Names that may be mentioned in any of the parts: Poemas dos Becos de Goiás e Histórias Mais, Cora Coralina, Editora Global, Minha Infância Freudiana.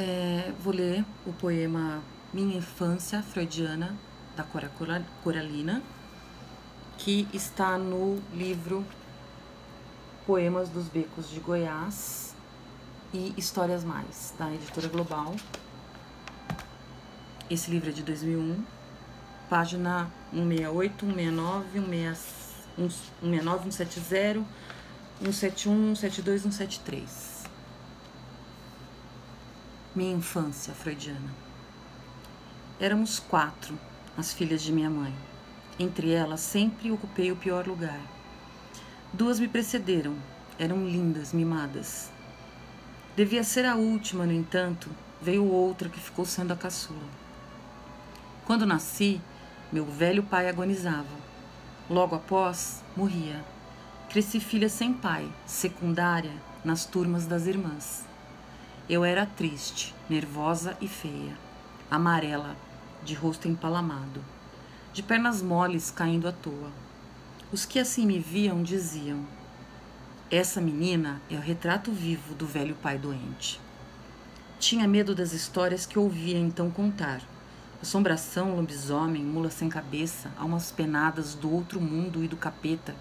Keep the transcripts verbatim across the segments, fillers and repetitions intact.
É, vou ler o poema Minha Infância Freudiana, da Cora Coralina, que está no livro Poemas dos Becos de Goiás e Histórias Mais, da Editora Global. Esse livro é de dois mil e um, página cento e sessenta e oito, cento e sessenta e nove, cento e sessenta e nove, cento e setenta, cento e setenta e um, cento e setenta e dois, cento e setenta e três. Minha infância freudiana. Éramos quatro, as filhas de minha mãe. Entre elas, sempre ocupei o pior lugar. Duas me precederam. Eram lindas, mimadas. Devia ser a última, no entanto, veio outra que ficou sendo a caçula. Quando nasci, meu velho pai agonizava. Logo após, morria. Cresci filha sem pai, secundária, nas turmas das irmãs. Eu era triste, nervosa e feia, amarela, de rosto empalamado, de pernas moles caindo à toa. Os que assim me viam diziam: essa menina é o retrato vivo do velho pai doente. Tinha medo das histórias que ouvia então contar. Assombração, lobisomem, mula sem cabeça, almas penadas do outro mundo e do capeta.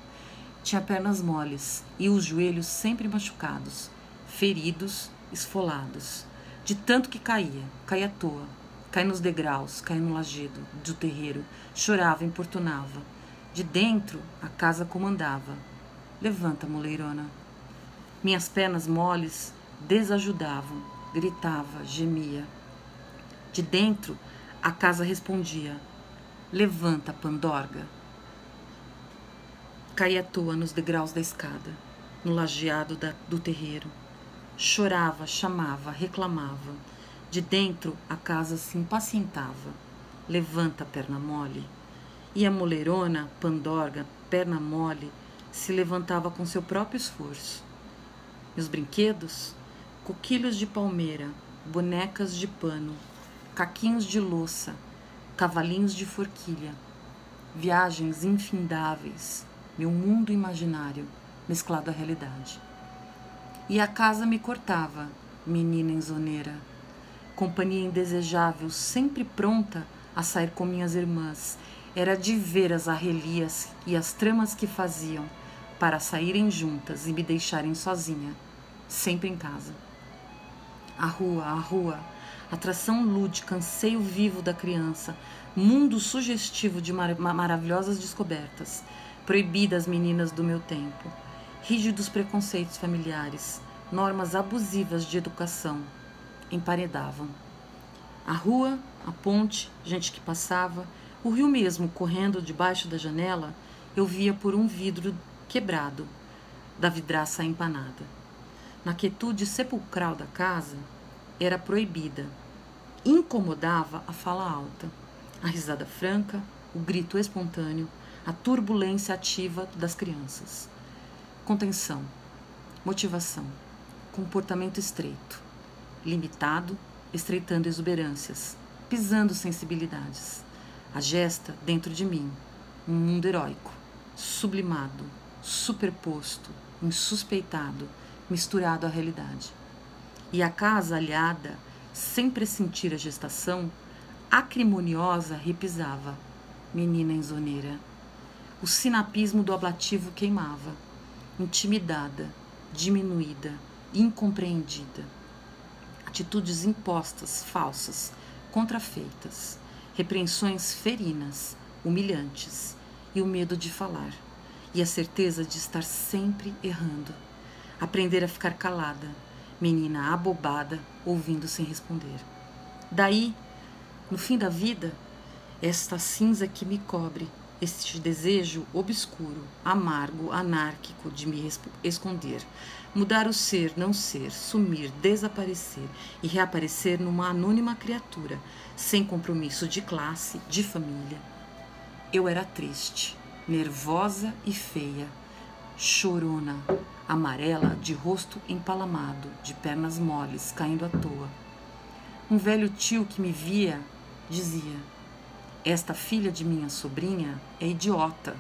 Tinha pernas moles e os joelhos sempre machucados, feridos, esfolados. De tanto que caía, caía à toa. Caía nos degraus, caía no lajedo do terreiro. Chorava, importunava. De dentro, a casa comandava. Levanta, moleirona. Minhas pernas moles desajudavam. Gritava, gemia. De dentro, a casa respondia: levanta, pandorga. Caía à toa nos degraus da escada, no lajeado da, do terreiro. Chorava, chamava, reclamava. De dentro, a casa se impacientava: levanta, perna mole. E a moleirona, pandorga, perna mole, se levantava com seu próprio esforço. Meus brinquedos? Coquilhos de palmeira, bonecas de pano, caquinhos de louça, cavalinhos de forquilha, viagens infindáveis, meu mundo imaginário mesclado à realidade. E a casa me cortava, menina enzoneira, companhia indesejável, sempre pronta a sair com minhas irmãs. Era de ver as arrelias e as tramas que faziam para saírem juntas e me deixarem sozinha, sempre em casa. A rua, a rua, atração lúdica, anseio vivo da criança, mundo sugestivo de mar- maravilhosas descobertas, proibidas meninas do meu tempo, rígidos preconceitos familiares, normas abusivas de educação, emparedavam. A rua, a ponte, gente que passava, o rio mesmo correndo debaixo da janela, eu via por um vidro quebrado, da vidraça empanada. Na quietude sepulcral da casa, era proibida. Incomodava a fala alta, a risada franca, o grito espontâneo, a turbulência ativa das crianças. Contenção, motivação, comportamento estreito, limitado, estreitando exuberâncias, pisando sensibilidades. A gesta dentro de mim, um mundo heróico, sublimado, superposto, insuspeitado, misturado à realidade. E a casa alhada, sem pressentir a gestação, acrimoniosa repisava, menina enzoneira. O sinapismo do ablativo queimava, intimidada, diminuída, incompreendida. Atitudes impostas, falsas, contrafeitas, repreensões ferinas, humilhantes, e o medo de falar, e a certeza de estar sempre errando. Aprender a ficar calada, menina abobada, ouvindo sem responder. Daí, no fim da vida, esta cinza que me cobre, este desejo obscuro, amargo, anárquico de me esconder, mudar o ser, não ser, sumir, desaparecer e reaparecer numa anônima criatura, sem compromisso de classe, de família. Eu era triste, nervosa e feia, chorona, amarela, de rosto empalamado, de pernas moles, caindo à toa. Um velho tio que me via dizia: esta filha de minha sobrinha é idiota,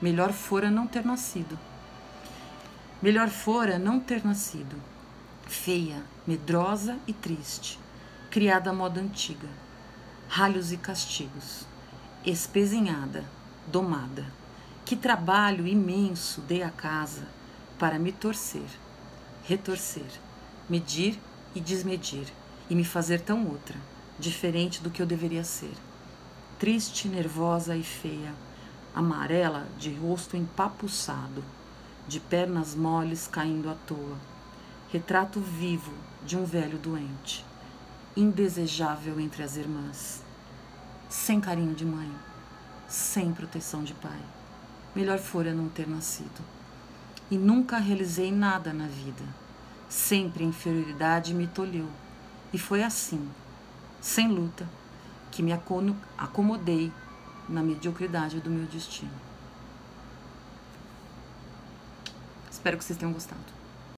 melhor fora não ter nascido. Melhor fora não ter nascido. Feia, medrosa e triste, criada à moda antiga, ralhos e castigos, espezinhada, domada, que trabalho imenso dei à casa para me torcer, retorcer, medir e desmedir, e me fazer tão outra, diferente do que eu deveria ser, triste, nervosa e feia, amarela, de rosto empapuçado, de pernas moles caindo à toa, retrato vivo de um velho doente, indesejável entre as irmãs, sem carinho de mãe, sem proteção de pai, melhor fora não ter nascido, e nunca realizei nada na vida, sempre a inferioridade me tolheu, e foi assim, sem luta, que me acomodei na mediocridade do meu destino. Espero que vocês tenham gostado.